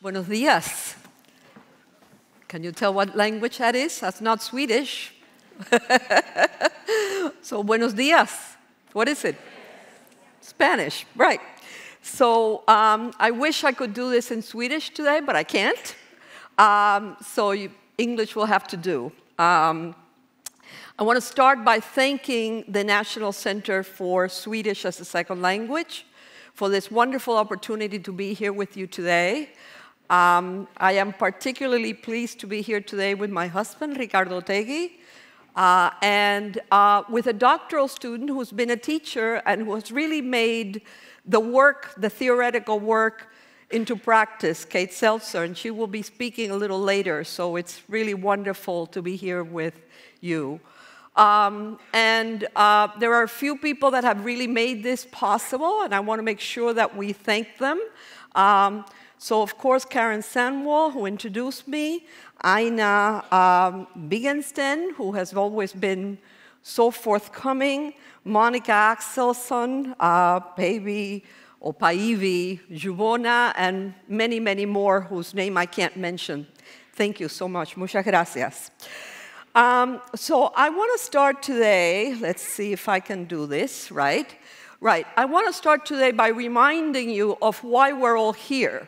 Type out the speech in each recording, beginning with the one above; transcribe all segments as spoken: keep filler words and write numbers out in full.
Buenos días. Can you tell what language that is? That's not Swedish. So, buenos dias. What is it? Spanish, right. So, um, I wish I could do this in Swedish today, but I can't. Um, so, you, English will have to do. Um, I want to start by thanking the National Center for Swedish as a Second Language for this wonderful opportunity to be here with you today. Um, I am particularly pleased to be here today with my husband, Ricardo Tegui, uh, and uh, with a doctoral student who's been a teacher and who has really made the work, the theoretical work, into practice, Kate Seltzer, and she will be speaking a little later, so it's really wonderful to be here with you. Um, and uh, there are a few people that have really made this possible, and I want to make sure that we thank them. Um, So, of course, Karen Sandwall, who introduced me, Aina um, Bigensten, who has always been so forthcoming, Monica Axelson, uh, baby Opaivi, Juvona, and many, many more whose name I can't mention. Thank you so much. Muchas gracias. Um, so, I want to start today. Let's see if I can do this, right? Right. I want to start today by reminding you of why we're all here.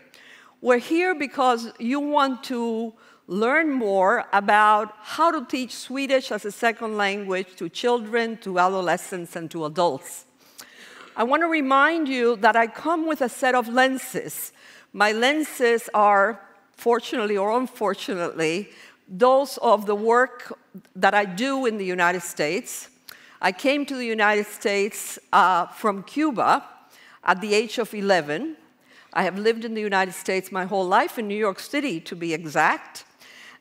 We're here because you want to learn more about how to teach Swedish as a second language to children, to adolescents, and to adults. I want to remind you that I come with a set of lenses. My lenses are, fortunately or unfortunately, those of the work that I do in the United States. I came to the United States uh, from Cuba at the age of eleven. I have lived in the United States my whole life, in New York City, to be exact.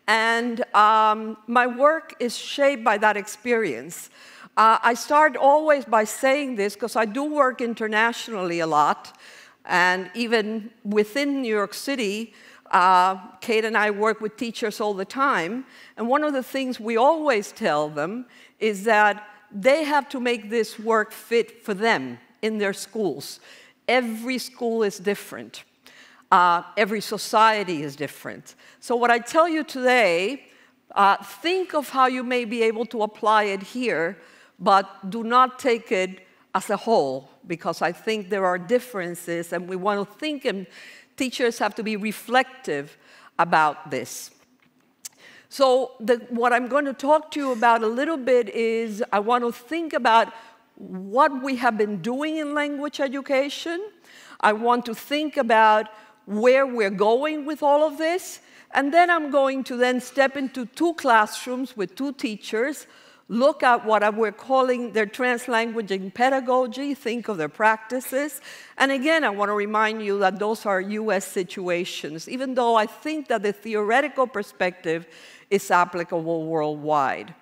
And um, my work is shaped by that experience. Uh, I start always by saying this, because I do work internationally a lot. And even within New York City, uh, Kate and I work with teachers all the time. And one of the things we always tell them is that they have to make this work fit for them in their schools. Every school is different. Uh, every society is different. So what I tell you today, uh, think of how you may be able to apply it here, but do not take it as a whole, because I think there are differences, and we want to think, and teachers have to be reflective about this. So the, what I'm going to talk to you about a little bit is I want to think about what we have been doing in language education. I want to think about where we're going with all of this. And then I'm going to then step into two classrooms with two teachers, look at what we're calling their translanguaging pedagogy, think of their practices. And again, I want to remind you that those are U S situations, even though I think that the theoretical perspective is applicable worldwide.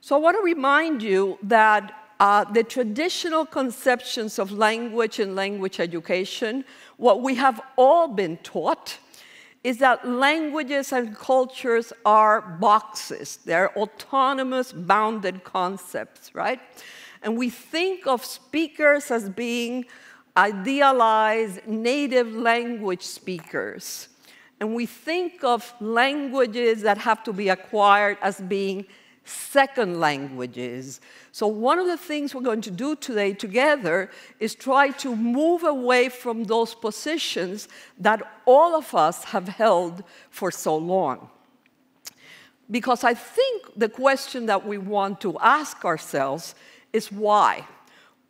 So I want to remind you that Uh, the traditional conceptions of language and language education, what we have all been taught, is that languages and cultures are boxes. They're autonomous, bounded concepts, right? And we think of speakers as being idealized native language speakers. And we think of languages that have to be acquired as being second languages. So one of the things we're going to do today together is try to move away from those positions that all of us have held for so long. Because I think the question that we want to ask ourselves is why?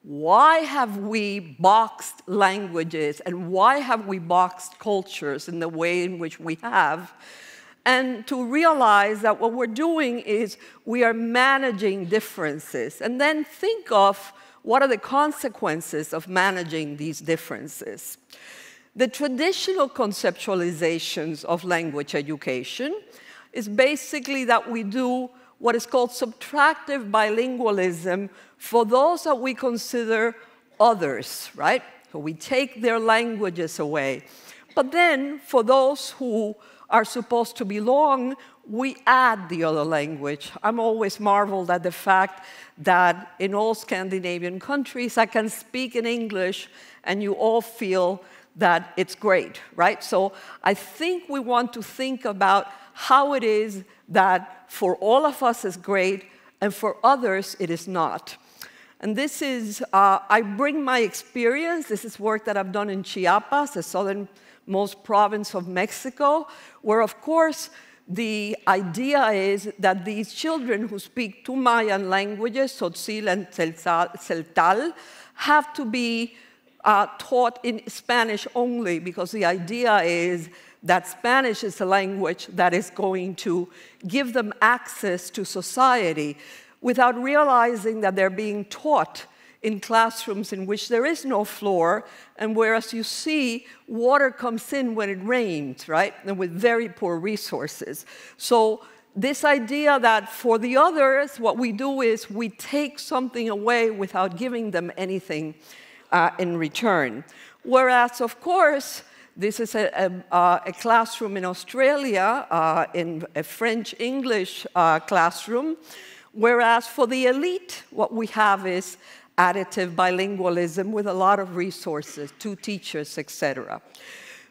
Why have we boxed languages, and why have we boxed cultures in the way in which we have? And to realize that what we're doing is we are managing differences. And then think of what are the consequences of managing these differences. The traditional conceptualizations of language education is basically that we do what is called subtractive bilingualism for those that we consider others, right? So we take their languages away. But then for those who are supposed to belong, we add the other language. I'm always marveled at the fact that in all Scandinavian countries, I can speak in English, and you all feel that it's great, right? So I think we want to think about how it is that for all of us is great, and for others it is not. And this is, uh, I bring my experience. This is work that I've done in Chiapas, the southernmost province of Mexico, where, of course, the idea is that these children who speak two Mayan languages, Tzotzil and Tzeltal, have to be uh, taught in Spanish only, because the idea is that Spanish is a language that is going to give them access to society, without realizing that they're being taught in classrooms in which there is no floor, and whereas you see, water comes in when it rains, right? And with very poor resources. So this idea that for the others, what we do is we take something away without giving them anything uh, in return. Whereas, of course, this is a, a, a classroom in Australia, uh, in a French-English uh, classroom, whereas for the elite, what we have is additive bilingualism with a lot of resources, two teachers, et cetera.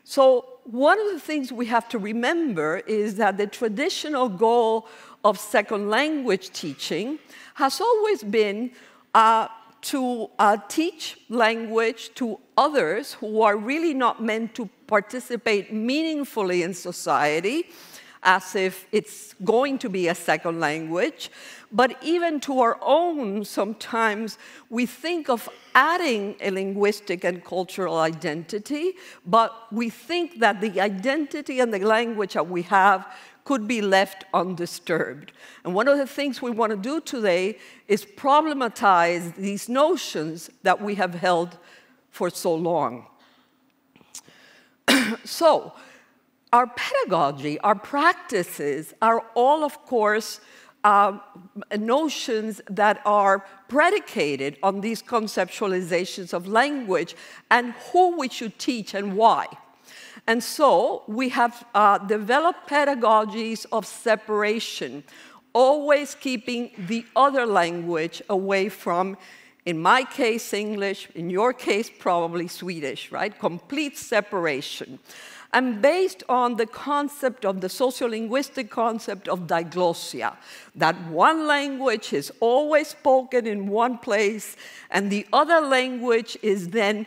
So one of the things we have to remember is that the traditional goal of second language teaching has always been uh, to uh, teach language to others who are really not meant to participate meaningfully in society, as if it's going to be a second language. But even to our own, sometimes we think of adding a linguistic and cultural identity, but we think that the identity and the language that we have could be left undisturbed. And one of the things we want to do today is problematize these notions that we have held for so long. So, our pedagogy, our practices are all, of course, uh, notions that are predicated on these conceptualizations of language and who we should teach and why. And so we have uh, developed pedagogies of separation, always keeping the other language away from, in my case, English, in your case, probably Swedish, right? Complete separation. And based on the concept of the sociolinguistic concept of diglossia, that one language is always spoken in one place, and the other language is then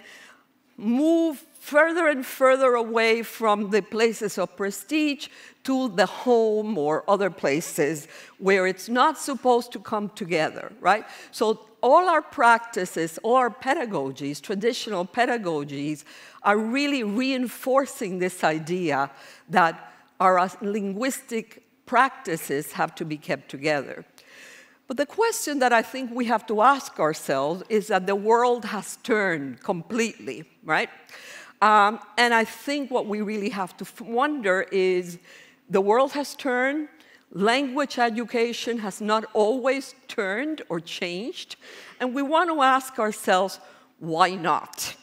moved further and further away from the places of prestige to the home or other places where it's not supposed to come together, right? So all our practices, all our pedagogies, traditional pedagogies, are really reinforcing this idea that our linguistic practices have to be kept together. But the question that I think we have to ask ourselves is that the world has turned completely, right? Um, and I think what we really have to wonder is the world has turned, language education has not always turned or changed, and we want to ask ourselves, why not?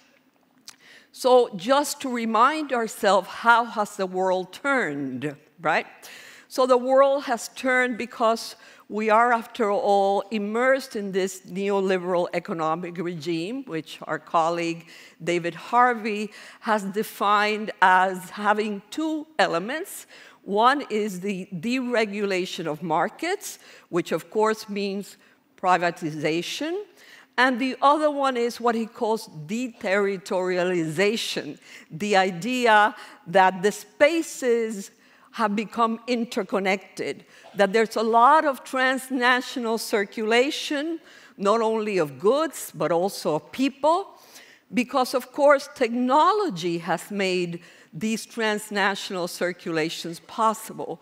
So just to remind ourselves, how has the world turned, right? So the world has turned because we are, after all, immersed in this neoliberal economic regime, which our colleague David Harvey has defined as having two elements. One is the deregulation of markets, which of course means privatization. And the other one is what he calls deterritorialization, the idea that the spaces have become interconnected, that there's a lot of transnational circulation, not only of goods, but also of people, because, of course, technology has made these transnational circulations possible.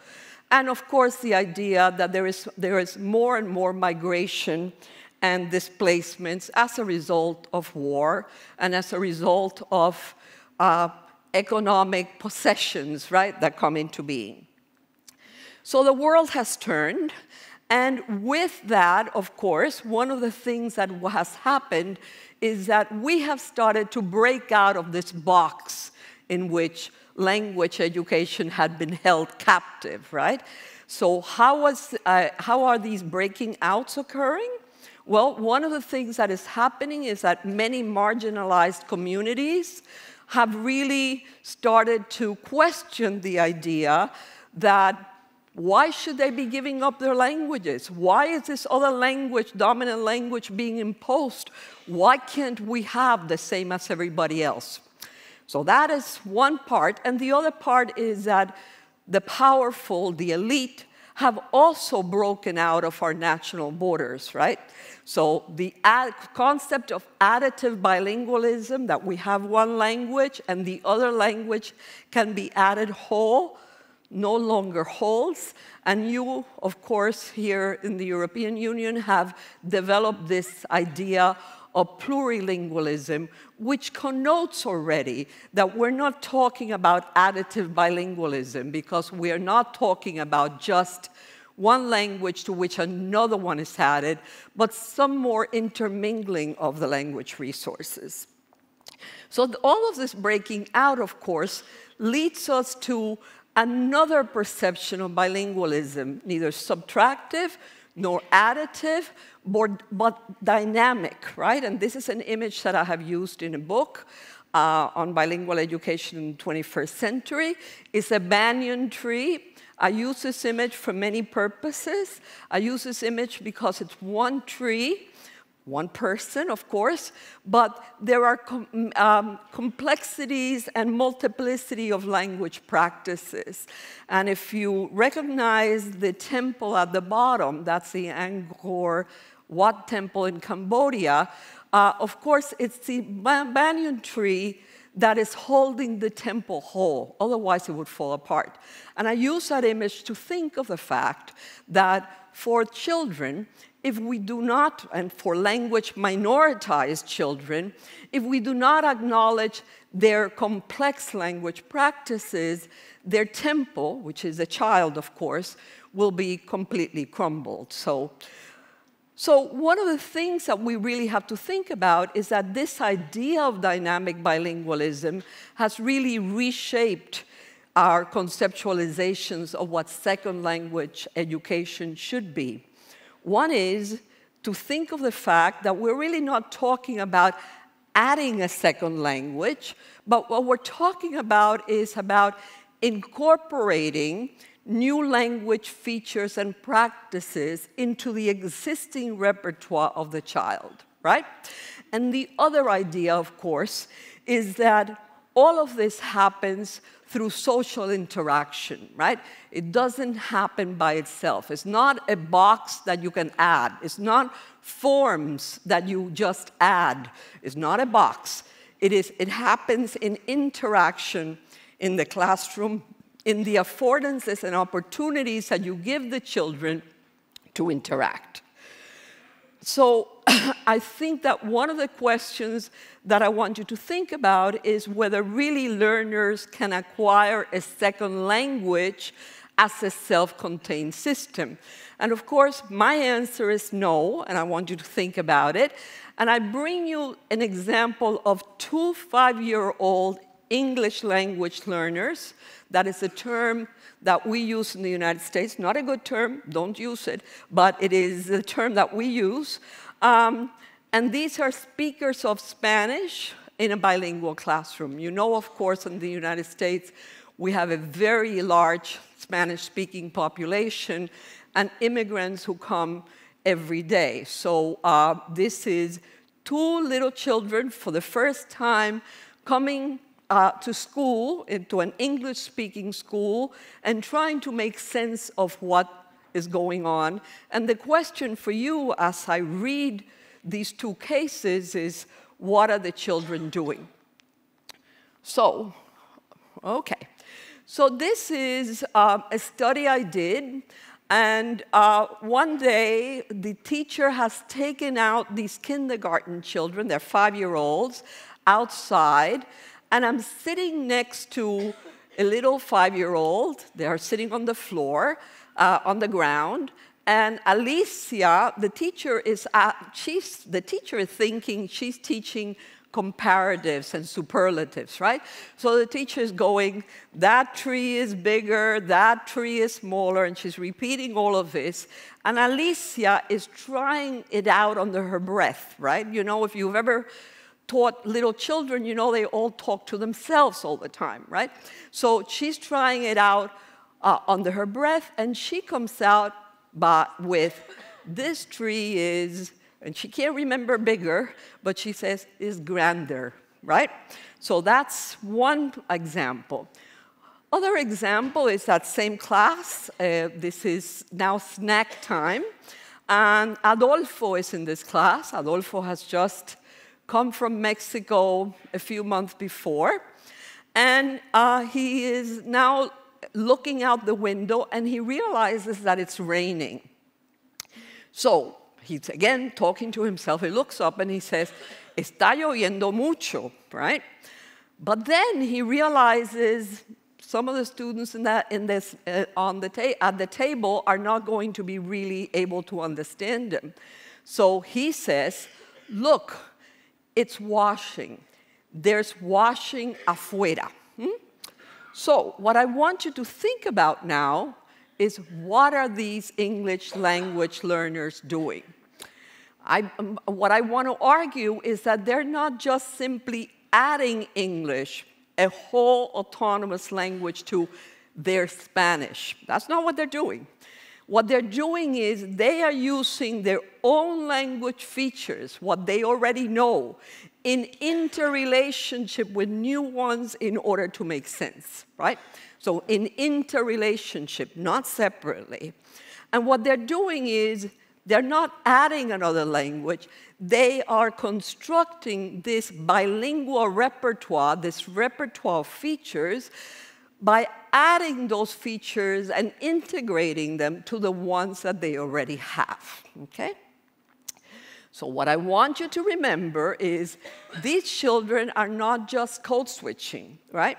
And, of course, the idea that there is, there is more and more migration and displacements as a result of war and as a result of uh, economic possessions, right, that come into being. So the world has turned, and with that, of course, one of the things that has happened is that we have started to break out of this box in which language education had been held captive, right? So how, was, uh, how are these breaking outs occurring? Well, one of the things that is happening is that many marginalized communities have really started to question the idea that why should they be giving up their languages? Why is this other language, dominant language, being imposed? Why can't we have the same as everybody else? So that is one part. And the other part is that the powerful, the elite, have also broken out of our national borders, right? So the ad concept of additive bilingualism, that we have one language and the other language can be added whole, no longer holds. And you, of course, here in the European Union have developed this idea of plurilingualism, which connotes already that we're not talking about additive bilingualism, because we are not talking about just one language to which another one is added, but some more intermingling of the language resources. So all of this breaking out, of course, leads us to another perception of bilingualism, neither subtractive nor additive, but, but dynamic, right? And this is an image that I have used in a book uh, on bilingual education in the twenty-first century. It's a banyan tree. I use this image for many purposes. I use this image because it's one tree, one person, of course, but there are com um, complexities and multiplicity of language practices. And if you recognize the temple at the bottom, that's the Angkor Wat temple in Cambodia, uh, of course, it's the banyan tree that is holding the temple whole. Otherwise, it would fall apart. And I use that image to think of the fact that for children, if we do not, and for language minoritized children, if we do not acknowledge their complex language practices, their temple, which is a child, of course, will be completely crumbled. So, so one of the things that we really have to think about is that this idea of dynamic bilingualism has really reshaped our conceptualizations of what second language education should be. One is to think of the fact that we're really not talking about adding a second language, but what we're talking about is about incorporating new language features and practices into the existing repertoire of the child, right? And the other idea, of course, is that all of this happens through social interaction, right? It doesn't happen by itself. It's not a box that you can add. It's not forms that you just add. It's not a box. It is, it happens in interaction in the classroom, in the affordances and opportunities that you give the children to interact. So I think that one of the questions that I want you to think about is whether really learners can acquire a second language as a self-contained system. And of course, my answer is no, and I want you to think about it. And I bring you an example of two five-year-old English language learners. That is a term that we use in the United States. Not a good term, don't use it, but it is the term that we use. Um, and these are speakers of Spanish in a bilingual classroom. You know, of course, in the United States, we have a very large Spanish-speaking population and immigrants who come every day. So uh, this is two little children for the first time coming Uh, to school, into an English-speaking school, and trying to make sense of what is going on. And the question for you as I read these two cases is, what are the children doing? So, okay. So this is uh, a study I did, and uh, one day the teacher has taken out these kindergarten children, they're five-year-olds, outside. And I'm sitting next to a little five-year-old. They are sitting on the floor, uh, on the ground. And Alicia, the teacher, is uh, she's the teacher is thinking she's teaching comparatives and superlatives, right? So the teacher is going, that tree is bigger, that tree is smaller, and she's repeating all of this. And Alicia is trying it out under her breath, right? You know, if you've ever taught little children, you know, they all talk to themselves all the time, right? So she's trying it out uh, under her breath, and she comes out by, with, this tree is, and she can't remember bigger, but she says, is grander, right? So that's one example. Other example is that same class. Uh, this is now snack time. And Adolfo is in this class. Adolfo has just come from Mexico a few months before. And uh, he is now looking out the window, and he realizes that it's raining. So he's, again, talking to himself. He looks up, and he says, está lloviendo mucho, right? But then he realizes some of the students in that, in this, uh, on the ta at the table are not going to be really able to understand him. So he says, look, it's washing. There's washing afuera. Hmm? So what I want you to think about now is, what are these English language learners doing? I, um, what I want to argue is that they're not just simply adding English, a whole autonomous language, to their Spanish. That's not what they're doing. What they're doing is they are using their own language features, what they already know, in interrelationship with new ones in order to make sense, right? So in interrelationship, not separately. And what they're doing is they're not adding another language. They are constructing this bilingual repertoire, this repertoire of features, by adding those features and integrating them to the ones that they already have, okay? So what I want you to remember is these children are not just code switching, right?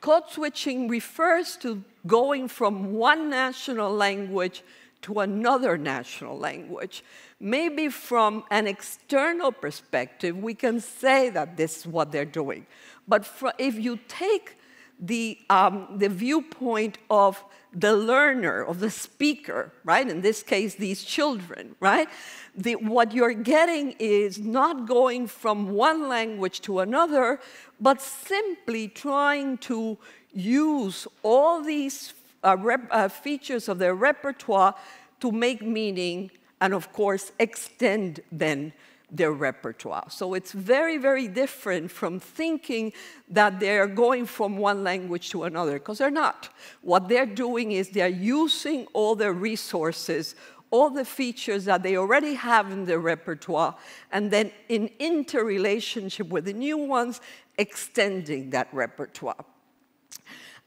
Code switching refers to going from one national language to another national language. Maybe from an external perspective, we can say that this is what they're doing. But if you take the, um, the viewpoint of the learner, of the speaker, right? In this case, these children, right? The, what you're getting is not going from one language to another, but simply trying to use all these uh, rep, uh, features of their repertoire to make meaning and, of course, extend then their repertoire. So it's very, very different from thinking that they're going from one language to another, because they're not. What they're doing is they're using all their resources, all the features that they already have in their repertoire, and then in interrelationship with the new ones, extending that repertoire.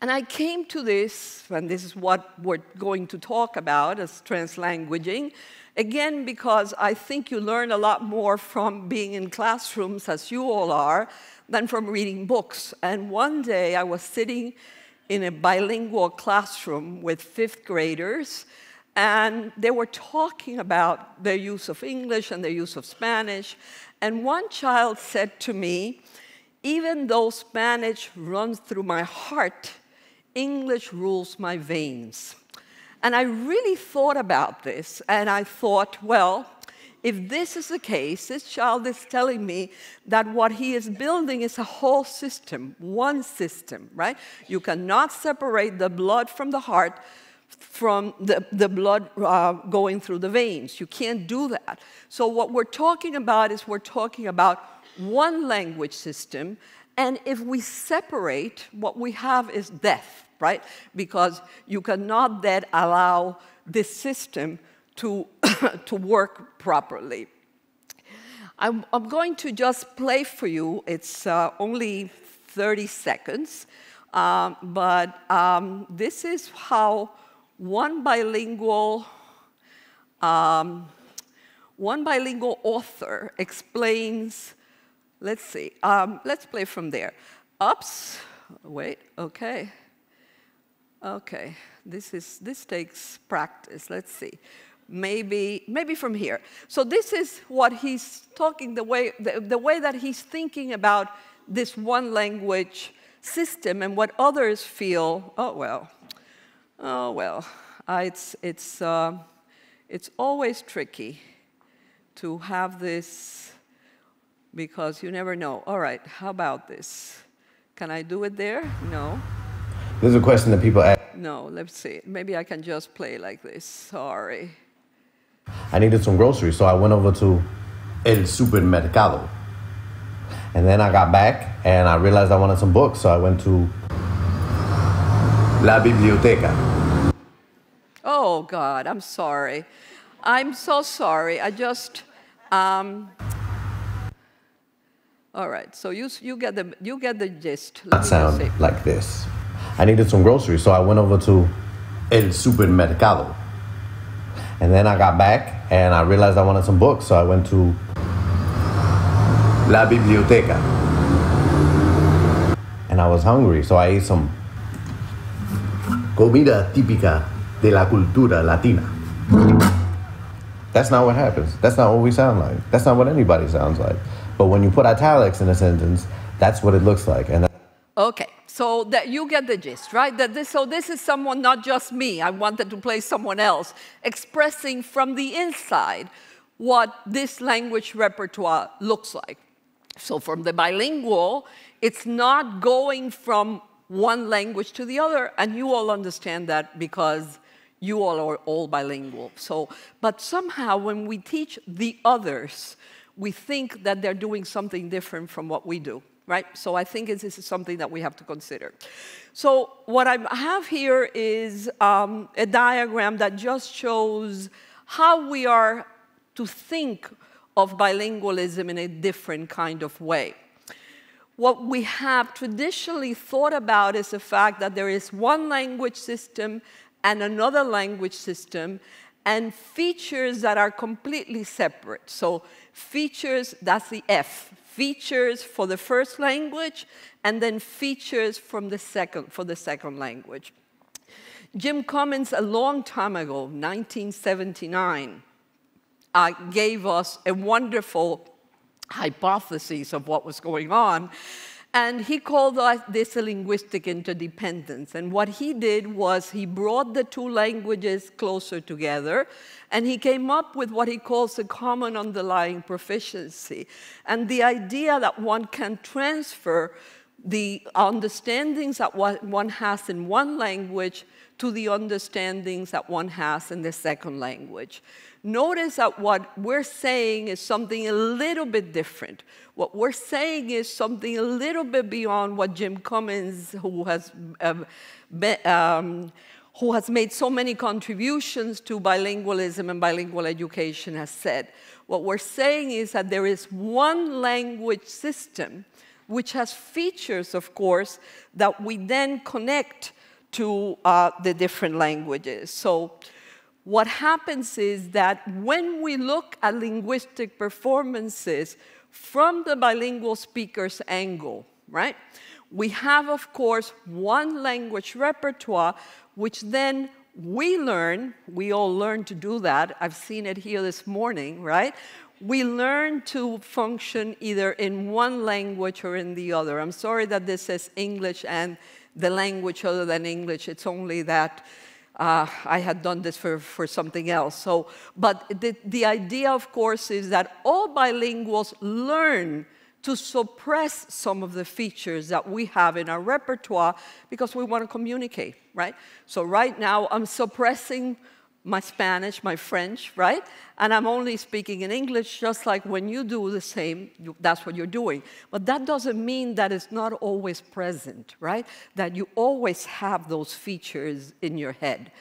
And I came to this, and this is what we're going to talk about as translanguaging, again, because I think you learn a lot more from being in classrooms, as you all are, than from reading books. And one day I was sitting in a bilingual classroom with fifth graders, and they were talking about their use of English and their use of Spanish. And one child said to me, even though Spanish runs through my heart, English rules my veins. And I really thought about this, and I thought, well, if this is the case, this child is telling me that what he is building is a whole system, one system, right? You cannot separate the blood from the heart from the, the blood uh, going through the veins. You can't do that. So what we're talking about is we're talking about one language system, and if we separate, what we have is death, right? Because you cannot then allow this system to, to work properly. I'm, I'm going to just play for you. It's uh, only thirty seconds, um, but um, this is how one bilingual, um, one bilingual author explains. Let's see. Um, let's play from there. Ups. Wait. Okay. Okay. This is this takes practice. Let's see. Maybe maybe from here. So this is what he's talking. The way the, the way that he's thinking about this one language system and what others feel. Oh well. Oh well. Uh, it's it's uh, it's always tricky to have this. because you never know. All right, how about this? Can I do it there? No. There's a question that people ask. No, let's see. Maybe I can just play like this. Sorry. I needed some groceries, so I went over to El Supermercado. And then I got back, and I realized I wanted some books, so I went to La Biblioteca. Oh, God, I'm sorry. I'm so sorry. I just... Um... All right, so you, you, get the, you get the gist. Let that sound like this. I needed some groceries, so I went over to El Supermercado. And then I got back, and I realized I wanted some books, so I went to La Biblioteca. And I was hungry, so I ate some comida típica de la cultura latina. That's not what happens. That's not what we sound like. That's not what anybody sounds like. But when you put italics in a sentence, that's what it looks like. And okay, so that you get the gist, right? That this, so this is someone, not just me. I wanted to play someone else, expressing from the inside what this language repertoire looks like. So from the bilingual, it's not going from one language to the other, and you all understand that because you all are all bilingual. So, but somehow when we teach the others, we think that they're doing something different from what we do. Right? So I think this is something that we have to consider. So what I have here is um, a diagram that just shows how we are to think of bilingualism in a different kind of way. What we have traditionally thought about is the fact that there is one language system and another language system, and features that are completely separate. So features, that's the F. Features for the first language, and then features from the second, for the second language. Jim Cummins, a long time ago, nineteen seventy-nine, uh, gave us a wonderful hypothesis of what was going on, and he called this a linguistic interdependence. And what he did was he brought the two languages closer together, and he came up with what he calls a common underlying proficiency. And the idea that one can transfer the understandings that one has in one language to the understandings that one has in the second language. Notice that what we're saying is something a little bit different. What we're saying is something a little bit beyond what Jim Cummins, who has, um, be, um, who has made so many contributions to bilingualism and bilingual education, has said. What we're saying is that there is one language system which has features, of course, that we then connect to uh, the different languages. So what happens is that when we look at linguistic performances from the bilingual speaker's angle, right, we have, of course, one language repertoire, which then we learn, we all learn to do that. I've seen it here this morning, right? We learn to function either in one language or in the other. I'm sorry that this says English and the language other than English. It's only that uh, I had done this for, for something else. So, but the, the idea, of course, is that all bilinguals learn to suppress some of the features that we have in our repertoire because we want to communicate, right? So right now, I'm suppressing my Spanish, my French, right? And I'm only speaking in English, just like when you do the same, you, that's what you're doing. But that doesn't mean that it's not always present, right? That you always have those features in your head.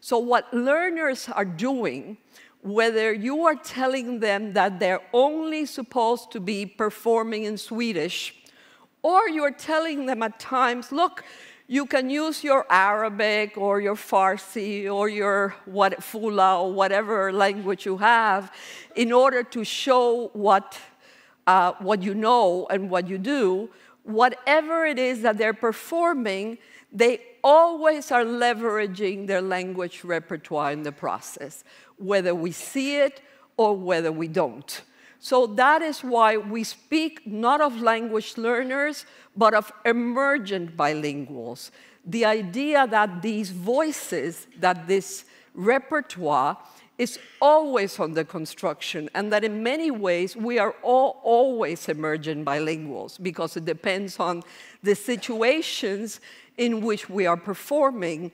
So what learners are doing, whether you are telling them that they're only supposed to be performing in Swedish, or you're telling them at times, look, you can use your Arabic or your Farsi or your what, Fula or whatever language you have in order to show what, uh, what you know and what you do. Whatever it is that they're performing, they always are leveraging their language repertoire in the process, whether we see it or whether we don't. So that is why we speak not of language learners, but of emergent bilinguals. The idea that these voices, that this repertoire is always under construction, and that in many ways we are all always emergent bilinguals because it depends on the situations in which we are performing,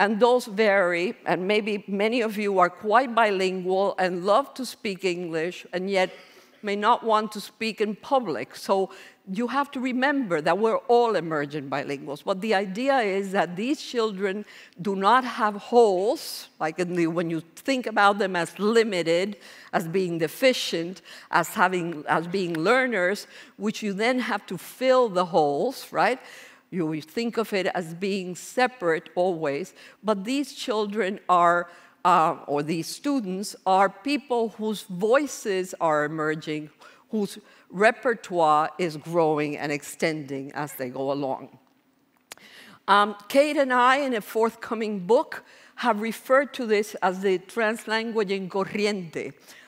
and those vary, and maybe many of you are quite bilingual and love to speak English and yet may not want to speak in public. So you have to remember that we're all emergent bilinguals. But the idea is that these children do not have holes, like in the, when you think about them as limited, as being deficient, as, having, as being learners, which you then have to fill the holes, right? You think of it as being separate always. But these children are Uh, or these students are people whose voices are emerging, whose repertoire is growing and extending as they go along. Um, Kate and I, in a forthcoming book, have referred to this as the translanguaging corriente.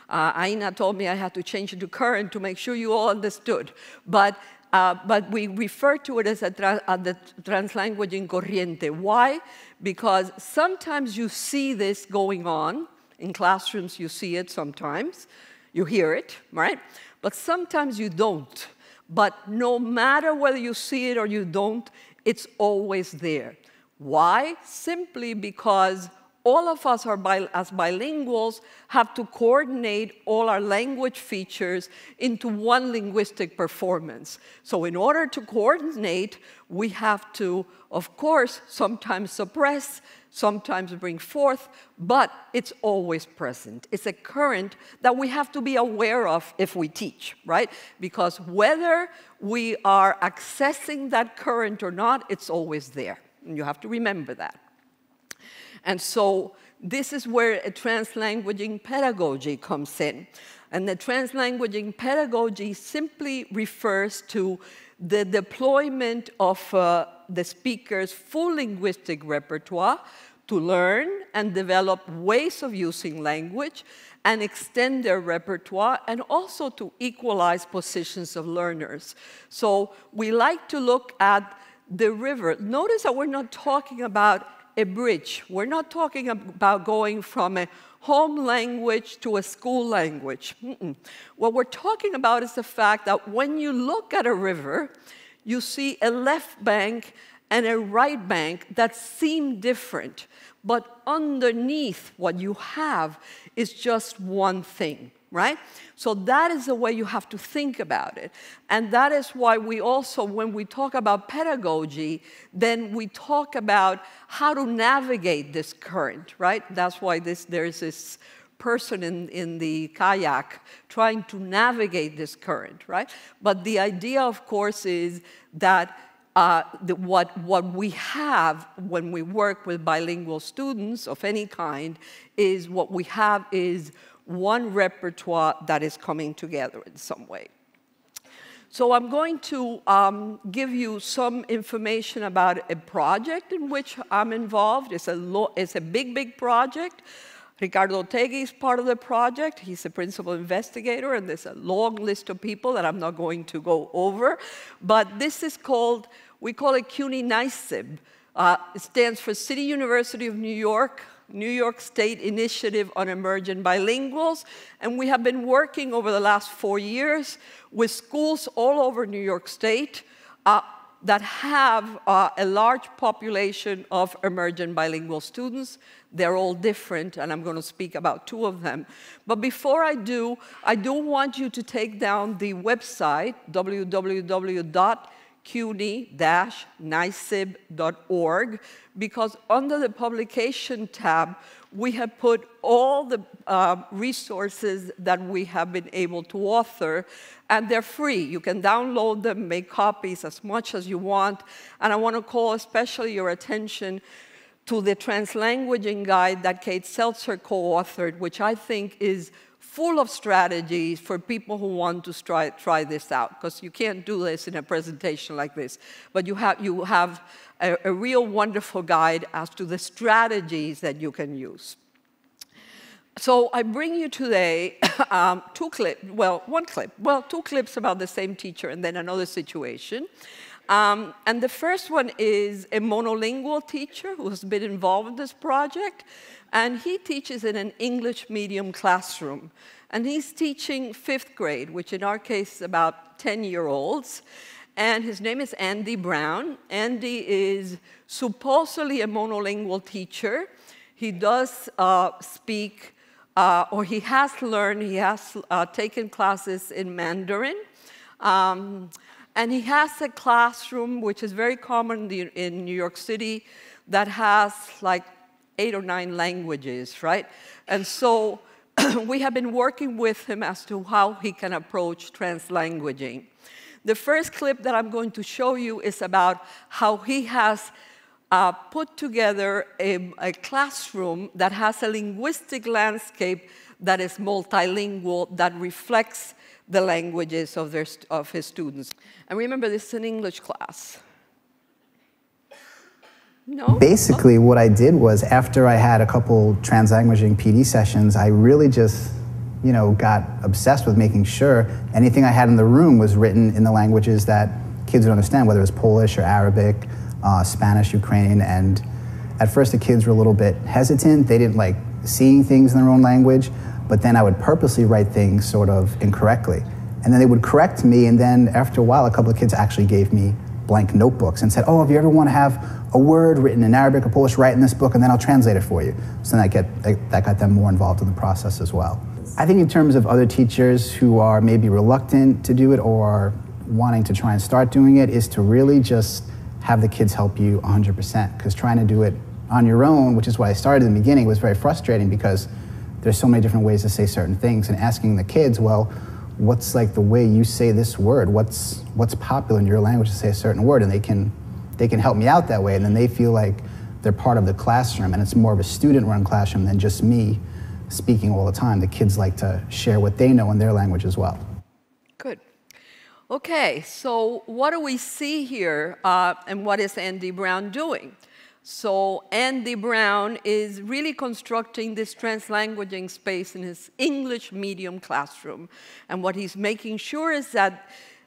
Uh, Aina told me I had to change it to current to make sure you all understood. But, uh, but we refer to it as a tra uh, the translanguaging corriente. Why? Because sometimes you see this going on. In classrooms, you see it sometimes. You hear it, right? But sometimes you don't. But no matter whether you see it or you don't, it's always there. Why? Simply because all of us are bi- as bilinguals have to coordinate all our language features into one linguistic performance. So in order to coordinate, we have to, of course, sometimes suppress, sometimes bring forth, but it's always present. It's a current that we have to be aware of if we teach, right? Because whether we are accessing that current or not, it's always there. And you have to remember that. And so this is where a translanguaging pedagogy comes in. And the translanguaging pedagogy simply refers to the deployment of uh, the speaker's full linguistic repertoire to learn and develop ways of using language and extend their repertoire, and also to equalize positions of learners. So we like to look at the river. Notice that we're not talking about a bridge. We're not talking about going from a home language to a school language. Mm-mm. What we're talking about is the fact that when you look at a river, you see a left bank and a right bank that seem different, but underneath what you have is just one thing, right? So that is the way you have to think about it. And that is why we also, when we talk about pedagogy, then we talk about how to navigate this current, right? That's why this, there's this person in, in the kayak trying to navigate this current, right? But the idea, of course, is that Uh, the, what, what we have when we work with bilingual students of any kind is what we have is one repertoire that is coming together in some way. So I'm going to um, give you some information about a project in which I'm involved. It's a, lo it's a big, big project. Ricardo Tegui is part of the project. He's the principal investigator, and there's a long list of people that I'm not going to go over. But this is called, we call it C U N Y-NYSIEB. Uh, it stands for City University of New York, New York State Initiative on Emergent Bilinguals. And we have been working over the last four years with schools all over New York State uh, that have uh, a large population of emergent bilingual students. They're all different, and I'm going to speak about two of them. But before I do, I do want you to take down the website, w w w dot C U N Y dash N Y S I E B dot org, because under the publication tab, we have put all the uh, resources that we have been able to author, and they're free. You can download them, make copies as much as you want, and I want to call especially your attention to the translanguaging guide that Kate Seltzer co-authored, which I think is full of strategies for people who want to try, try this out, because you can't do this in a presentation like this. But you have, you have a, a real wonderful guide as to the strategies that you can use. So I bring you today um, two clips, well, one clip, well, two clips about the same teacher and then another situation. Um, and the first one is a monolingual teacher who has been involved in this project, and he teaches in an English medium classroom. And he's teaching fifth grade, which in our case is about ten-year-olds. And his name is Andy Brown. Andy is supposedly a monolingual teacher. He does uh, speak, uh, or he has learned, he has uh, taken classes in Mandarin. Um, And he has a classroom, which is very common in New York City, that has like eight or nine languages, right? And so we have been working with him as to how he can approach translanguaging. The first clip that I'm going to show you is about how he has uh, put together a, a classroom that has a linguistic landscape that is multilingual, that reflects the languages of, their, of his students. And remember, this is an English class. No? Basically, what I did was, after I had a couple translanguaging P D sessions, I really just, you know, got obsessed with making sure anything I had in the room was written in the languages that kids would understand, whether it was Polish or Arabic, uh, Spanish, Ukrainian. And at first, the kids were a little bit hesitant. They didn't like seeing things in their own language. But then I would purposely write things sort of incorrectly. And then they would correct me, and then after a while, a couple of kids actually gave me blank notebooks and said, oh, if you ever want to have a word written in Arabic or Polish, write in this book, and then I'll translate it for you. So then I get, I, that got them more involved in the process as well. I think in terms of other teachers who are maybe reluctant to do it or wanting to try and start doing it, is to really just have the kids help you one hundred percent. Because trying to do it on your own, which is why I started in the beginning, was very frustrating, because there's so many different ways to say certain things, and asking the kids, well, what's like the way you say this word? What's what's popular in your language to say a certain word? And they can they can help me out that way, and then they feel like they're part of the classroom, and it's more of a student-run classroom than just me speaking all the time. The kids like to share what they know in their language as well. Good. Okay, so what do we see here, uh, and what is Andy Brown doing? So Andy Brown is really constructing this translanguaging space in his English medium classroom. And what he's making sure is that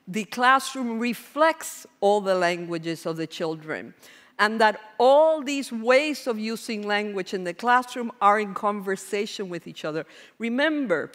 the classroom reflects all the languages of the children, and that all these ways of using language in the classroom are in conversation with each other. Remember,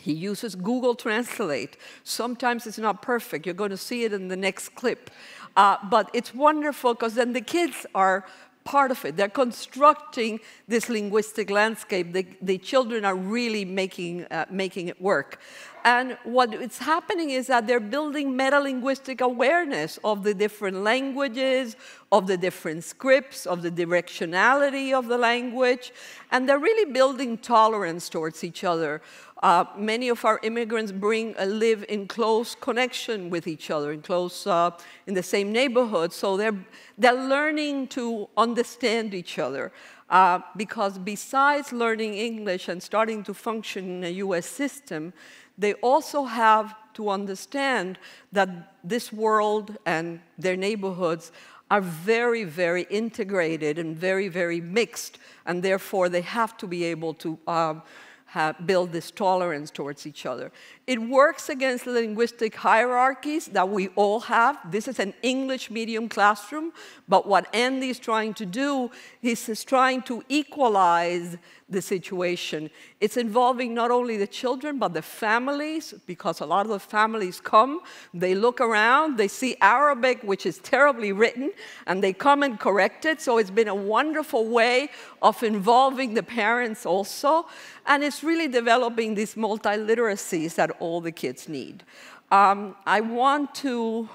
he uses Google Translate. Sometimes it's not perfect. You're going to see it in the next clip. Uh, but it's wonderful, because then the kids are part of it. They're constructing this linguistic landscape. The, the children are really making, uh, making it work. And what is happening is that they're building metalinguistic awareness of the different languages, of the different scripts, of the directionality of the language. And they're really building tolerance towards each other. Uh, many of our immigrants bring uh, live in close connection with each other, in close, uh, in the same neighborhood. So they're, they're learning to understand each other. Uh, because besides learning English and starting to function in a U S system, they also have to understand that this world and their neighborhoods are very, very integrated and very, very mixed. And therefore, they have to be able to um, Have, build this tolerance towards each other. It works against the linguistic hierarchies that we all have. This is an English medium classroom, but what Andy is trying to do is he's trying to equalize the situation. It's involving not only the children, but the families, because a lot of the families come, they look around, they see Arabic, which is terribly written, and they come and correct it. So it's been a wonderful way of involving the parents also. And it's really developing these multiliteracies that all the kids need. Um, I want to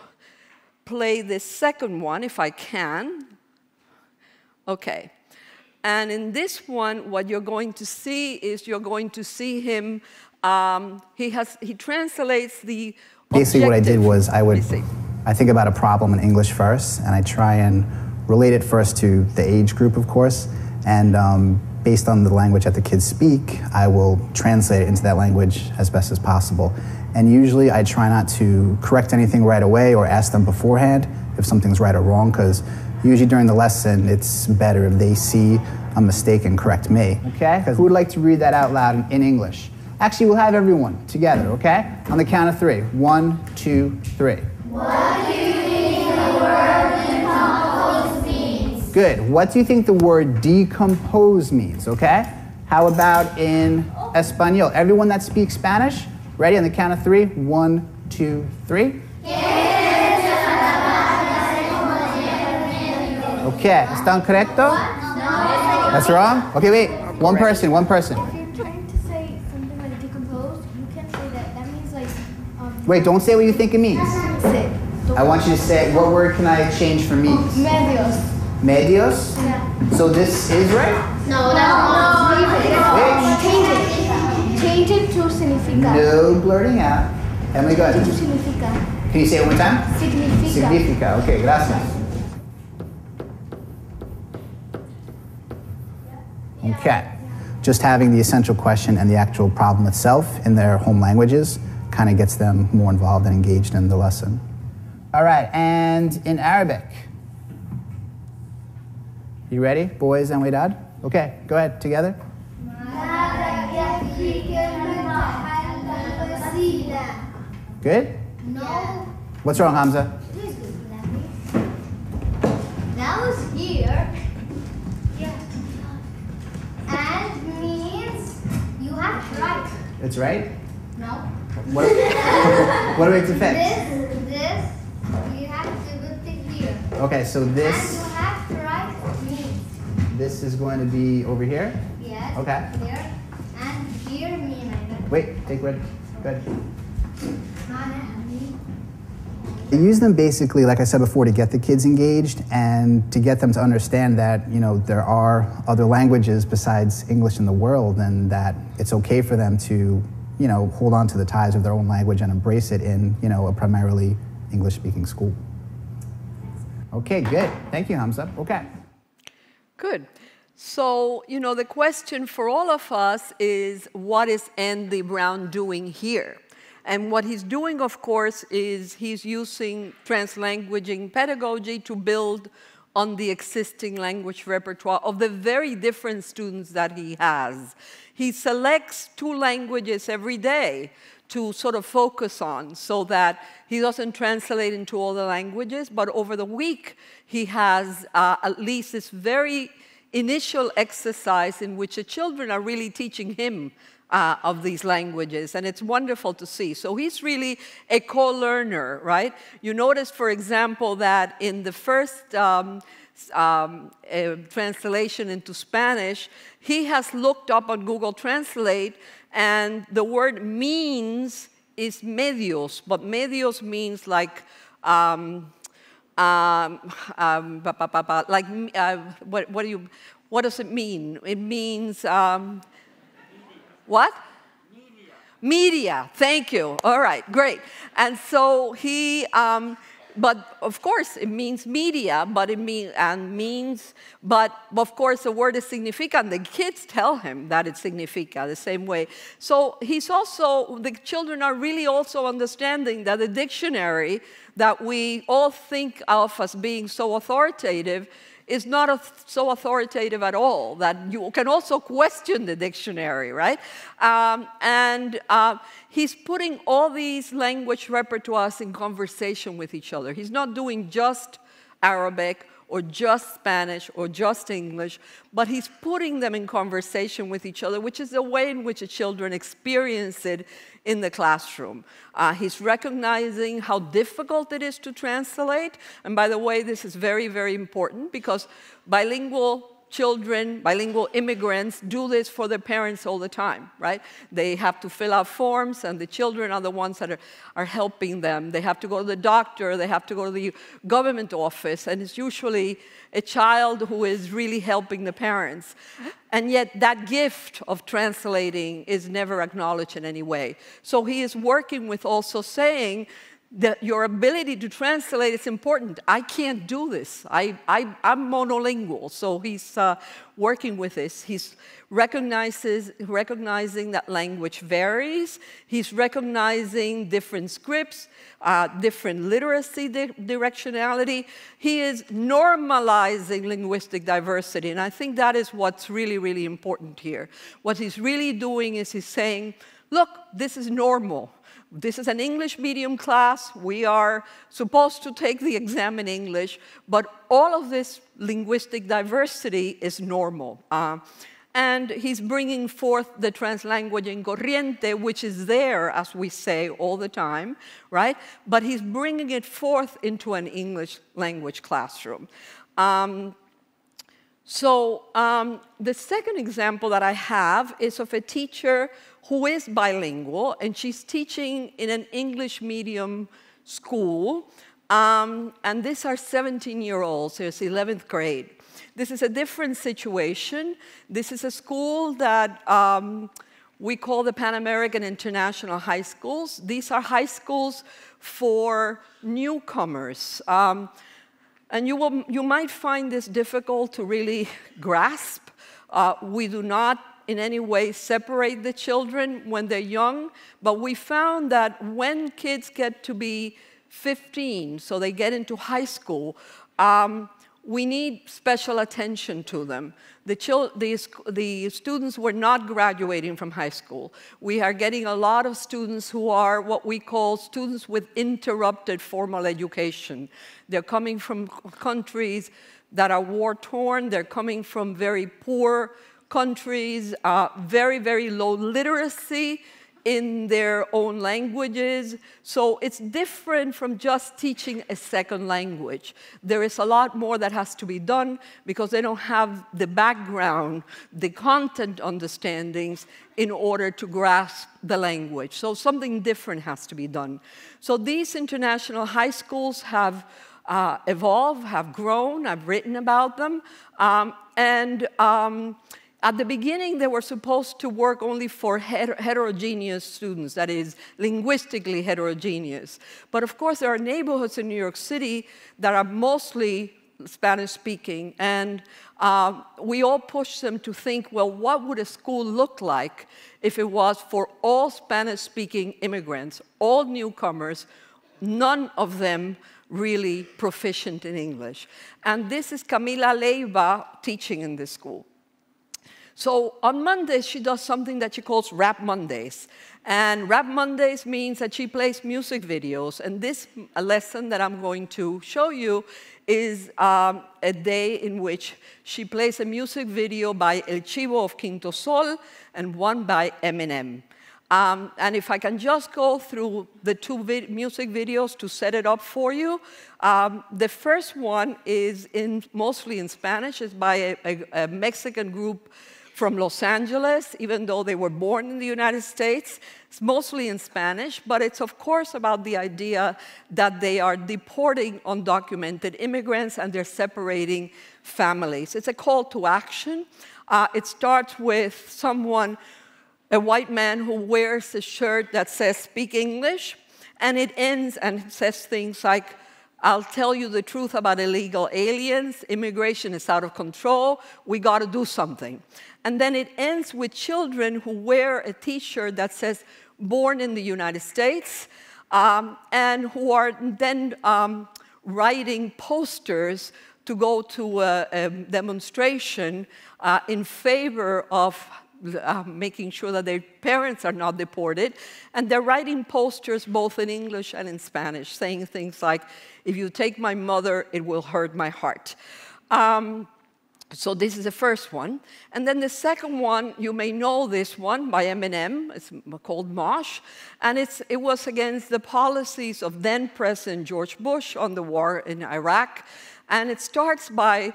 play this second one, if I can. Okay. And in this one, what you're going to see is you're going to see him, um, he, has, he translates the Basically what I did was I would, I think about a problem in English first, and I try and relate it first to the age group, of course, and um, based on the language that the kids speak, I will translate it into that language as best as possible. And usually I try not to correct anything right away or ask them beforehand if something's right or wrong, because usually during the lesson it's better if they see a mistake and correct me. Okay, who would like to read that out loud in, in English? Actually, we'll have everyone together, okay? On the count of three. One, two, three. One, two, three. Good. What do you think the word decompose means, okay? How about in Espanol? Everyone that speaks Spanish, ready on the count of three? One, two, three. Okay, ¿están correcto? That's wrong? Okay, wait. One person, one person. If you're trying to say something like decompose, you can say that. That means like... Um, wait, don't say what you think it means. I want you to say, what word can I change for means? Medios. Medios? Yeah. So this is right? No, no, no. Wait. Change it. Change it to significa. No blurting out. Emily, go ahead. Can you say it one time? Significa. Significa. Okay, gracias. Okay, just having the essential question and the actual problem itself in their home languages kind of gets them more involved and engaged in the lesson. All right, and in Arabic. You ready, boys and Wedad? Okay, go ahead, together. Good? No. What's wrong, Hamza? That was here. And means you have right. It's right? No. What, what do we have to fix? This, this, you have to put it here. Okay, so this. And you have right means. This is going to be over here? Yes. Okay. Here. And here means. Wait, take red. Good. I use them basically, like I said before, to get the kids engaged and to get them to understand that, you know, there are other languages besides English in the world and that it's okay for them to, you know, hold on to the ties of their own language and embrace it in, you know, a primarily English-speaking school. Okay, good. Thank you, Hamza. Okay. Good. So, you know, the question for all of us is, what is Andy Brown doing here? And what he's doing, of course, is he's using translanguaging pedagogy to build on the existing language repertoire of the very different students that he has. He selects two languages every day to sort of focus on so that he doesn't translate into all the languages, but over the week he has uh, at least this very initial exercise in which the children are really teaching him Uh, of these languages, and it's wonderful to see. So he's really a co-learner, right? You notice, for example, that in the first um, um, uh, translation into Spanish, he has looked up on Google Translate, and the word means is medios, but medios means like, um, um, um, ba, ba, ba, ba, like uh, what, what do you, what does it mean? It means, um, What? Media. Media, thank you. All right, great. And so he, um, but of course it means media, but it mean, and means, but of course the word is significa, and the kids tell him that it's significa the same way. So he's also, the children are really also understanding that the dictionary that we all think of as being so authoritative is not so authoritative at all, that you can also question the dictionary, right? Um, and uh, he's putting all these language repertoires in conversation with each other. He's not doing just Arabic or just Spanish or just English, but he's putting them in conversation with each other, which is the way in which the children experience it in the classroom. Uh, he's recognizing how difficult it is to translate, and by the way, this is very, very important because bilingual children, bilingual immigrants do this for their parents all the time, right? They have to fill out forms, and the children are the ones that are, are helping them. They have to go to the doctor, they have to go to the government office, and it's usually a child who is really helping the parents. And yet that gift of translating is never acknowledged in any way. So he is working with also saying that your ability to translate is important. I can't do this. I, I, I'm monolingual, so he's uh, working with this. He's recognizes, recognizing that language varies. He's recognizing different scripts, uh, different literacy di directionality. He is normalizing linguistic diversity, and I think that is what's really, really important here. What he's really doing is he's saying, look, this is normal. This is an English medium class. We are supposed to take the exam in English, but all of this linguistic diversity is normal. Uh, and he's bringing forth the translanguaging corriente, which is there, as we say, all the time, right? But he's bringing it forth into an English language classroom. Um, So um, the second example that I have is of a teacher who is bilingual, and she's teaching in an English medium school. Um, and these are seventeen-year-olds, so it's eleventh grade. This is a different situation. This is a school that um, we call the Pan American International High Schools. These are high schools for newcomers. Um, And you, will, you might find this difficult to really grasp. Uh, we do not in any way separate the children when they're young, but we found that when kids get to be fifteen, so they get into high school, um, we need special attention to them. The, chil the, the students were not graduating from high school. We are getting a lot of students who are what we call students with interrupted formal education. They're coming from countries that are war-torn. They're coming from very poor countries, uh, very, very low literacy in their own languages. So it's different from just teaching a second language. There is a lot more that has to be done because they don't have the background, the content understandings in order to grasp the language. So something different has to be done. So these international high schools have uh, evolved, have grown. I've written about them. Um, and um, At the beginning, they were supposed to work only for heter heterogeneous students, that is, linguistically heterogeneous. But of course, there are neighborhoods in New York City that are mostly Spanish-speaking, and uh, we all pushed them to think, well, what would a school look like if it was for all Spanish-speaking immigrants, all newcomers, none of them really proficient in English? And this is Camila Leyva teaching in this school. So on Mondays, she does something that she calls Rap Mondays. And Rap Mondays means that she plays music videos. And this lesson that I'm going to show you is um, a day in which she plays a music video by El Chivo of Quinto Sol and one by Eminem. Um, and if I can just go through the two vid music videos to set it up for you. Um, the first one is in, mostly in Spanish. It's by a, a, a Mexican group from Los Angeles, even though they were born in the United States. It's mostly in Spanish, but it's, of course, about the idea that they are deporting undocumented immigrants and they're separating families. It's a call to action. Uh, it starts with someone, a white man who wears a shirt that says, "Speak English," and it ends and says things like, "I'll tell you the truth about illegal aliens. Immigration is out of control. We got to do something." And then it ends with children who wear a T-shirt that says "Born in the United States," um, and who are then um, writing posters to go to a, a demonstration uh, in favor of Uh, making sure that their parents are not deported. And they're writing posters both in English and in Spanish, saying things like, "If you take my mother, it will hurt my heart." Um, so this is the first one. And then the second one, you may know this one, by Eminem. It's called Mosh. And it's, it was against the policies of then-President George Bush on the war in Iraq. And it starts by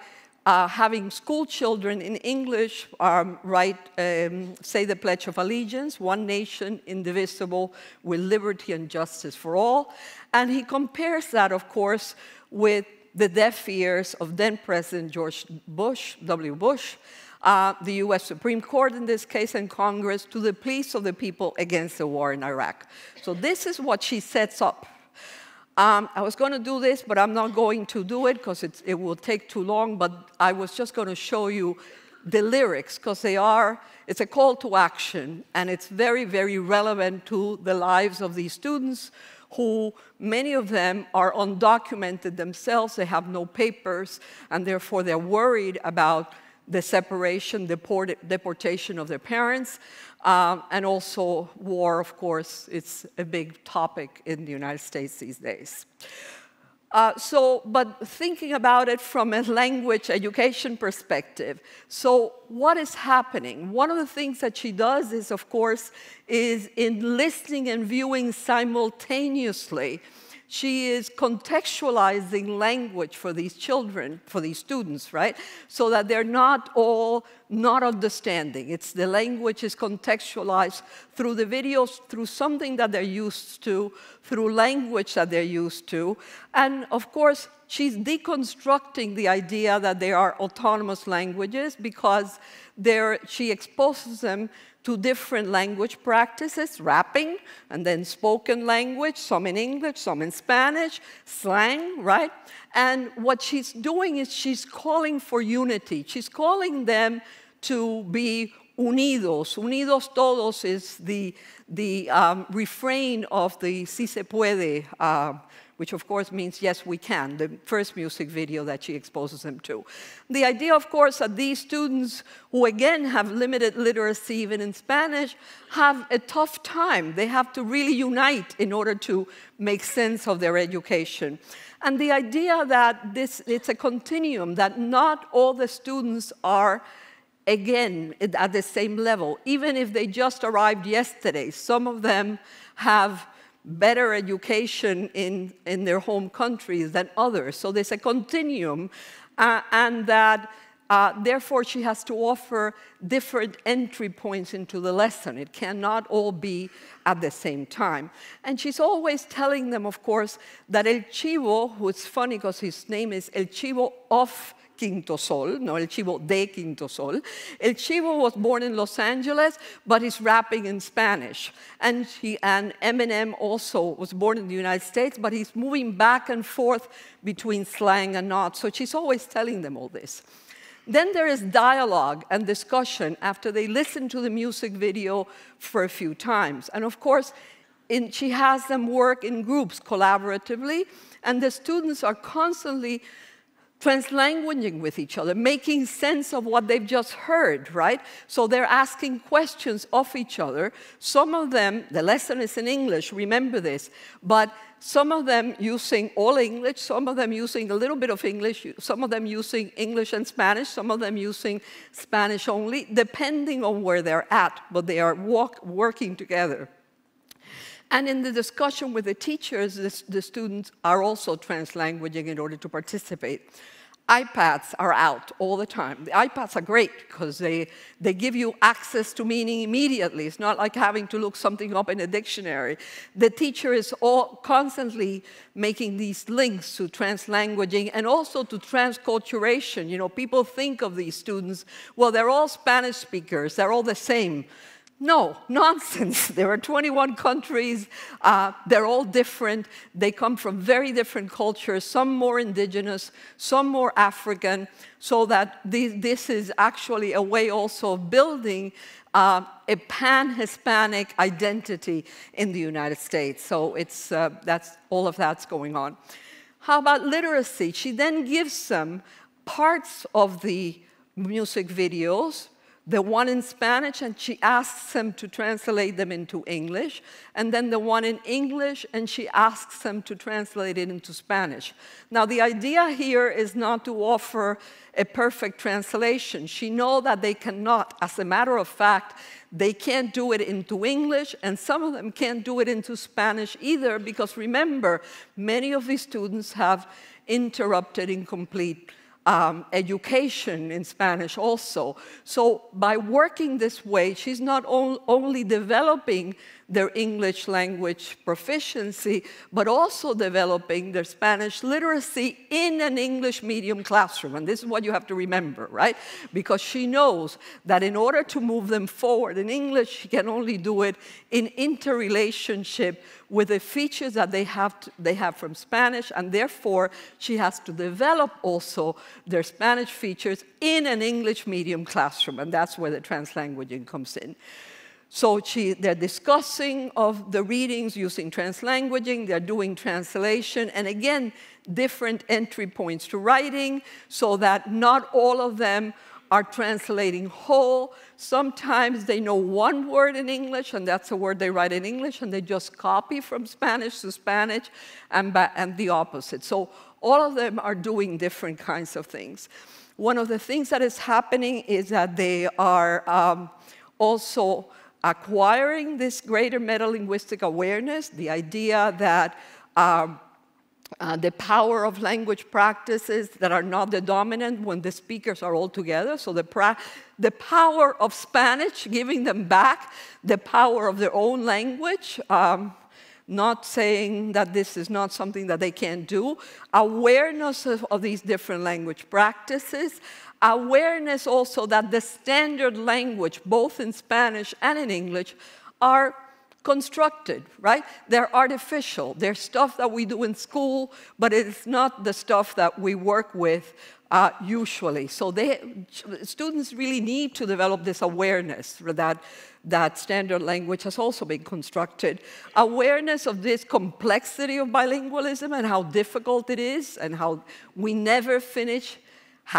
Uh, having school children in English um, write, um, say the Pledge of Allegiance, "One nation, indivisible, with liberty and justice for all." And he compares that, of course, with the deaf ears of then-President George Bush, W. Bush, uh, the U S Supreme Court in this case, and Congress, to the pleas of the people against the war in Iraq. So this is what she sets up. Um, I was going to do this, but I'm not going to do it because it will take too long, but I was just going to show you the lyrics because they are, it's a call to action, and it's very, very relevant to the lives of these students who, many of them are undocumented themselves, they have no papers, and therefore they're worried about the separation, deport, deportation of their parents, um, and also war, of course. It's a big topic in the United States these days. Uh, so, but thinking about it from a language education perspective, so what is happening? One of the things that she does is, of course, is in listening and viewing simultaneously, she is contextualizing language for these children, for these students, right? So that they're not all not understanding. It's the language is contextualized through the videos, through something that they're used to, through language that they're used to. And of course, she's deconstructing the idea that they are autonomous languages because they're, she exposes them to different language practices, rapping, and then spoken language, some in English, some in Spanish, slang, right? And what she's doing is she's calling for unity. She's calling them to be unidos. Unidos todos is the, the um, refrain of the Si Se Puede, uh, which of course means yes, we can, the first music video that she exposes them to. The idea, of course, that these students, who again have limited literacy even in Spanish, have a tough time. They have to really unite in order to make sense of their education. And the idea that this, it's a continuum, that not all the students are again at the same level, even if they just arrived yesterday. Some of them have better education in, in their home countries than others. So there's a continuum, uh, and that uh, therefore she has to offer different entry points into the lesson. It cannot all be at the same time. And she's always telling them, of course, that El Chivo, who's funny because his name is El Chivo of Quinto Sol, no, El Chivo de Quinto Sol. El Chivo was born in Los Angeles, but he's rapping in Spanish. And, he, and Eminem also was born in the United States, but he's moving back and forth between slang and not. So she's always telling them all this. Then there is dialogue and discussion after they listen to the music video for a few times. And of course, in, she has them work in groups collaboratively, and the students are constantly translanguaging with each other, making sense of what they've just heard, right? So they're asking questions of each other. Some of them, the lesson is in English, remember this, but some of them using all English, some of them using a little bit of English, some of them using English and Spanish, some of them using Spanish only, depending on where they're at, but they are walk, working together. And in the discussion with the teachers, the, the students are also translanguaging in order to participate. iPads are out all the time. The iPads are great because they, they give you access to meaning immediately. It's not like having to look something up in a dictionary. The teacher is all constantly making these links to translanguaging and also to transculturation. You know, people think of these students, well, they're all Spanish speakers, they're all the same. No, nonsense. There are twenty-one countries. Uh, they're all different. They come from very different cultures, some more indigenous, some more African, so that th this is actually a way also of building uh, a pan-Hispanic identity in the United States. So it's, uh, that's, all of that's going on. How about literacy? She then gives them parts of the music videos, the one in Spanish, and she asks them to translate them into English, and then the one in English, and she asks them to translate it into Spanish. Now, the idea here is not to offer a perfect translation. She knows that they cannot, as a matter of fact, they can't do it into English, and some of them can't do it into Spanish either, because remember, many of these students have interrupted, incomplete Um, education in Spanish also. So by working this way, she's not only developing their English language proficiency, but also developing their Spanish literacy in an English medium classroom. And this is what you have to remember, right? Because she knows that in order to move them forward in English, she can only do it in interrelationship with the features that they have, to, they have from Spanish, and therefore she has to develop also their Spanish features in an English medium classroom, and that's where the translanguaging comes in. So she, they're discussing of the readings using translanguaging, they're doing translation, and again, different entry points to writing, so that not all of them are translating whole. Sometimes they know one word in English, and that's a word they write in English, and they just copy from Spanish to Spanish and, and the opposite. So all of them are doing different kinds of things. One of the things that is happening is that they are um, also acquiring this greater meta-linguistic awareness, the idea that um, Uh, the power of language practices that are not the dominant when the speakers are all together. So the, pra the power of Spanish, giving them back the power of their own language, um, not saying that this is not something that they can't do. Awareness of, of these different language practices. Awareness also that the standard language, both in Spanish and in English, are constructed, right? They're artificial. They're stuff that we do in school, but it's not the stuff that we work with uh, usually. So they, students really need to develop this awareness that, that standard language has also been constructed. Awareness of this complexity of bilingualism and how difficult it is and how we never finish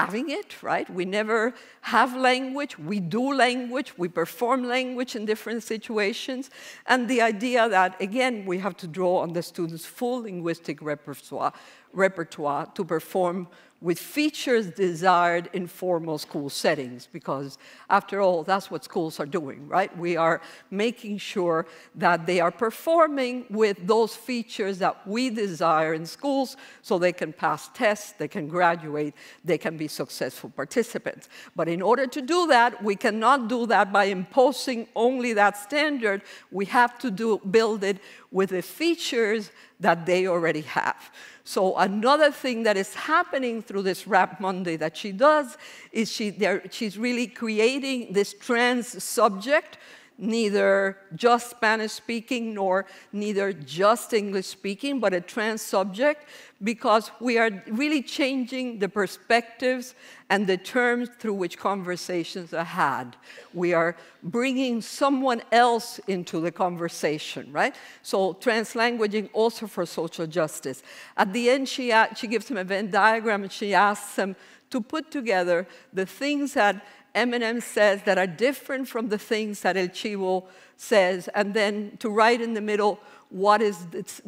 having it, right? We never have language, we do language, we perform language in different situations, and the idea that, again, we have to draw on the students' full linguistic repertoire, repertoire to perform with features desired in formal school settings, because after all, that's what schools are doing, right? We are making sure that they are performing with those features that we desire in schools so they can pass tests, they can graduate, they can be successful participants. But in order to do that, we cannot do that by imposing only that standard. We have to do, build it with the features that they already have. So another thing that is happening through this Rap Monday that she does is she, she's really creating this trans subject, neither just Spanish-speaking nor neither just English-speaking, but a trans subject, because we are really changing the perspectives and the terms through which conversations are had. We are bringing someone else into the conversation, right? So translanguaging also for social justice. At the end, she, she gives them a Venn diagram, and she asks them to put together the things that Eminem says that are different from the things that El Chivo says, and then to write in the middle what is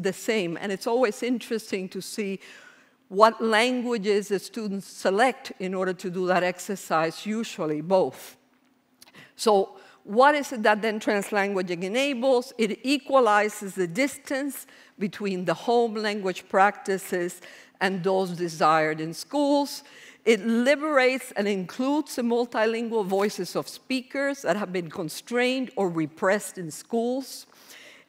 the same. And it's always interesting to see what languages the students select in order to do that exercise, usually both. So what is it that then translanguaging enables? It equalizes the distance between the home language practices and those desired in schools. It liberates and includes the multilingual voices of speakers that have been constrained or repressed in schools.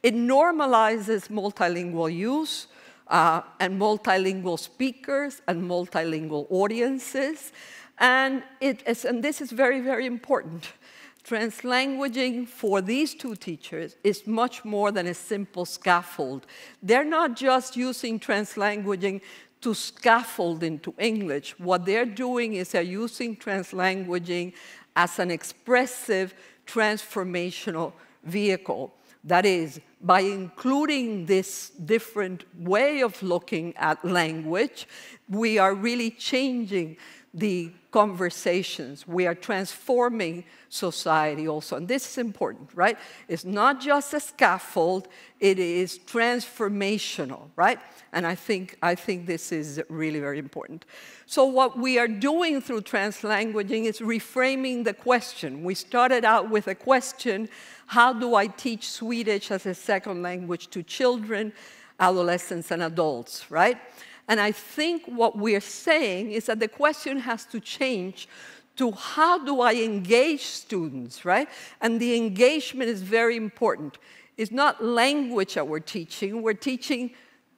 It normalizes multilingual use uh, and multilingual speakers and multilingual audiences. And, it is, and this is very, very important. Translanguaging for these two teachers is much more than a simple scaffold. They're not just using translanguaging to scaffold into English. What they're doing is they're using translanguaging as an expressive transformational vehicle. That is, by including this different way of looking at language, we are really changing the conversations. We are transforming society also. And this is important, right? It's not just a scaffold, it is transformational, right? And I think, I think this is really very important. So what we are doing through translanguaging is reframing the question. We started out with a question, how do I teach Swedish as a second language to children, adolescents, and adults, right? And I think what we're saying is that the question has to change to how do I engage students, right? And the engagement is very important. It's not language that we're teaching, we're teaching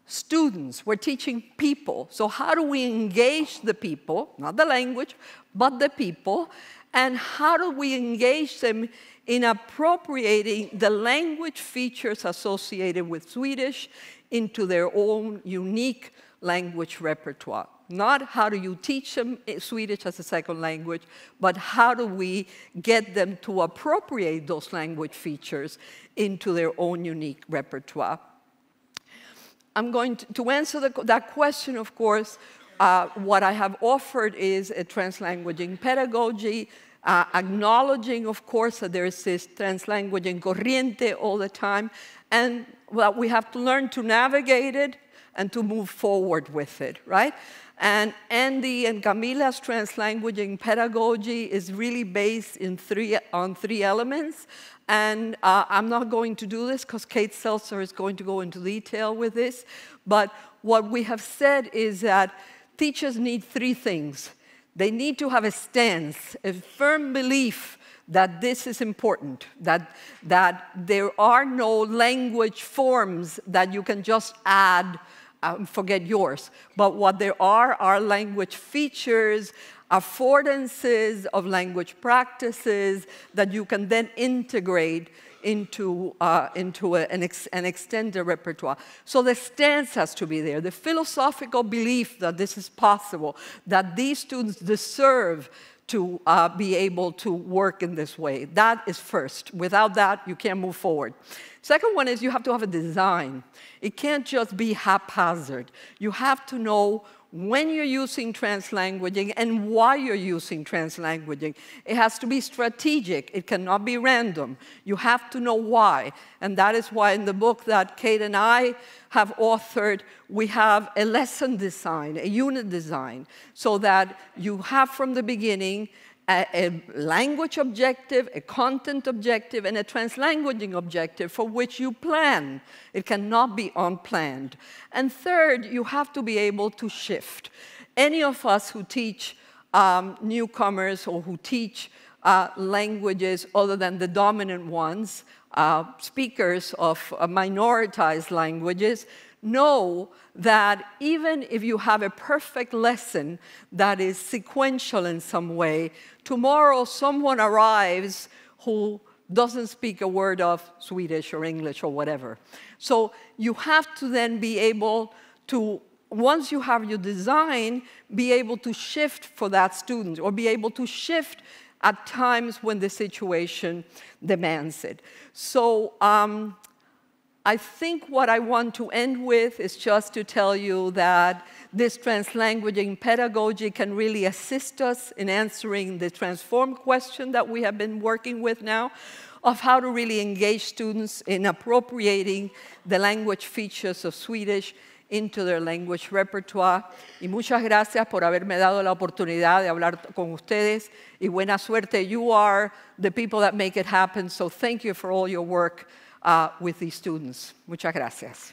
students, we're teaching people. So how do we engage the people, not the language, but the people, and how do we engage them in appropriating the language features associated with Swedish into their own unique language repertoire. Not how do you teach them Swedish as a second language, but how do we get them to appropriate those language features into their own unique repertoire. I'm going to, to answer the, that question, of course, Uh, what I have offered is a translanguaging pedagogy, uh, acknowledging, of course, that there is this translanguaging corriente all the time, and well, we have to learn to navigate it and to move forward with it, right? And Andy and Camila's translanguaging pedagogy is really based in three, on three elements. And uh, I'm not going to do this because Kate Seltzer is going to go into detail with this. But what we have said is that teachers need three things. They need to have a stance, a firm belief that this is important, that, that there are no language forms that you can just add, um, forget yours. But what there are are language features, affordances of language practices that you can then integrate into, uh, into a, an ex and extend the repertoire. So the stance has to be there, the philosophical belief that this is possible, that these students deserve to uh, be able to work in this way. That is first. Without that, you can't move forward. Second one is you have to have a design. It can't just be haphazard. You have to know when you're using translanguaging and why you're using translanguaging. It has to be strategic. It cannot be random. You have to know why. And that is why in the book that Kate and I have authored, we have a lesson design, a unit design, so that you have from the beginning a, a language objective, a content objective, and a translanguaging objective for which you plan. It cannot be unplanned. And third, you have to be able to shift. Any of us who teach um, newcomers or who teach uh, languages other than the dominant ones, uh, speakers of uh, minoritized languages, know that even if you have a perfect lesson that is sequential in some way, tomorrow someone arrives who doesn't speak a word of Swedish or English or whatever. So you have to then be able to, once you have your design, be able to shift for that student or be able to shift at times when the situation demands it. So, um, I think what I want to end with is just to tell you that this translanguaging pedagogy can really assist us in answering the transform question that we have been working with now of how to really engage students in appropriating the language features of Swedish into their language repertoire. Y muchas gracias por haberme dado la oportunidad de hablar con ustedes. Y buena suerte. You are the people that make it happen, so thank you for all your work. Uh, with these students. Muchas gracias.